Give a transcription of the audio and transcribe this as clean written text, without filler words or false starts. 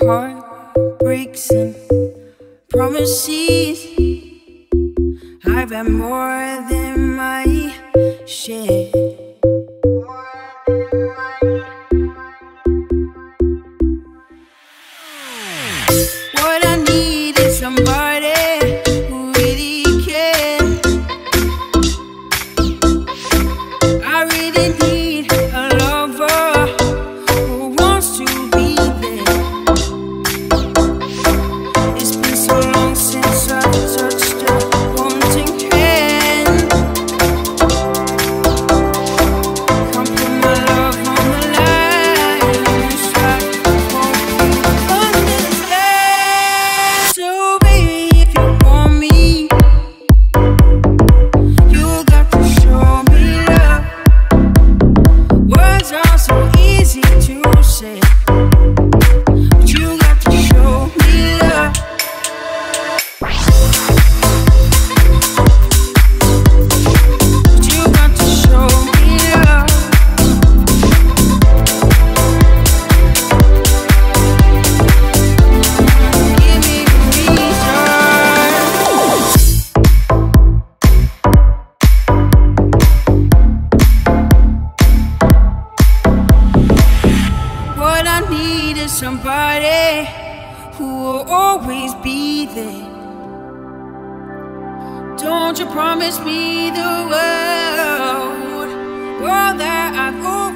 heart breaks and promises. I've had more than my share. What I need is somebody who really cares. I really need a lover who wants to be there. It's been so long since I've touched a wanting hand. Come put my love on the line. You start to understand. So baby, if you want me, you got to show me love. Words are so easy to say, but you got to show me love. But you got to show me love. Give me a reason. What I need is somebody who will always be there. Don't you promise me the world that I've always